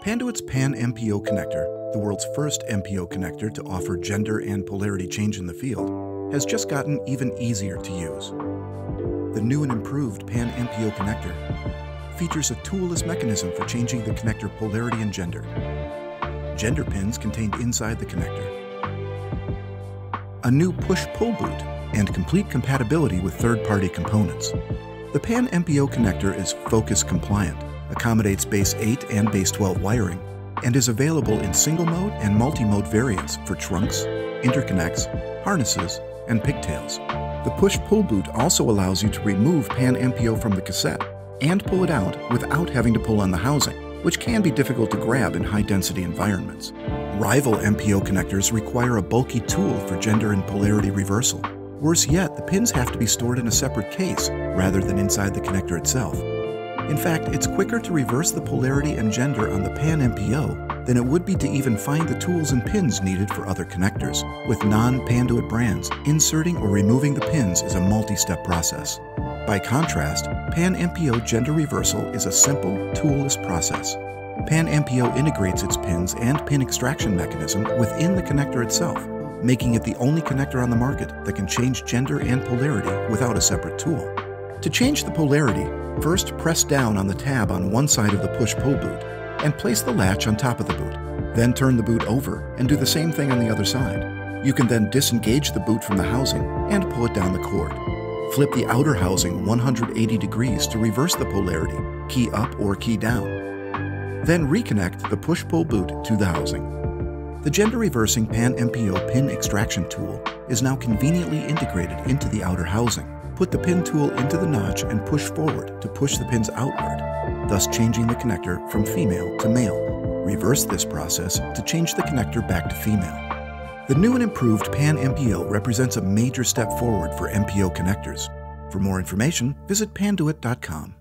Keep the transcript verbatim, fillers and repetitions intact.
Panduit's PanMPO connector, the world's first M P O connector to offer gender and polarity change in the field, has just gotten even easier to use. The new and improved PanMPO connector features a toolless mechanism for changing the connector polarity and gender. Gender pins contained inside the connector, a new push-pull boot, and complete compatibility with third-party components. The PanMPO connector is focus compliant, accommodates base eight and base twelve wiring, and is available in single-mode and multi-mode variants for trunks, interconnects, harnesses, and pigtails. The push-pull boot also allows you to remove PanMPO from the cassette and pull it out without having to pull on the housing, which can be difficult to grab in high-density environments. Rival M P O connectors require a bulky tool for gender and polarity reversal. Worse yet, the pins have to be stored in a separate case rather than inside the connector itself. In fact, it's quicker to reverse the polarity and gender on the PanMPO than it would be to even find the tools and pins needed for other connectors. With non-Panduit brands, inserting or removing the pins is a multi-step process. By contrast, PanMPO gender reversal is a simple, toolless process. PanMPO integrates its pins and pin extraction mechanism within the connector itself, making it the only connector on the market that can change gender and polarity without a separate tool. To change the polarity, first press down on the tab on one side of the push-pull boot and place the latch on top of the boot. Then turn the boot over and do the same thing on the other side. You can then disengage the boot from the housing and pull it down the cord. Flip the outer housing one hundred eighty degrees to reverse the polarity, key up or key down. Then reconnect the push-pull boot to the housing. The gender-reversing PanMPO pin extraction tool is now conveniently integrated into the outer housing. Put the pin tool into the notch and push forward to push the pins outward, thus changing the connector from female to male. Reverse this process to change the connector back to female. The new and improved PanMPO represents a major step forward for M P O connectors. For more information, visit panduit dot com.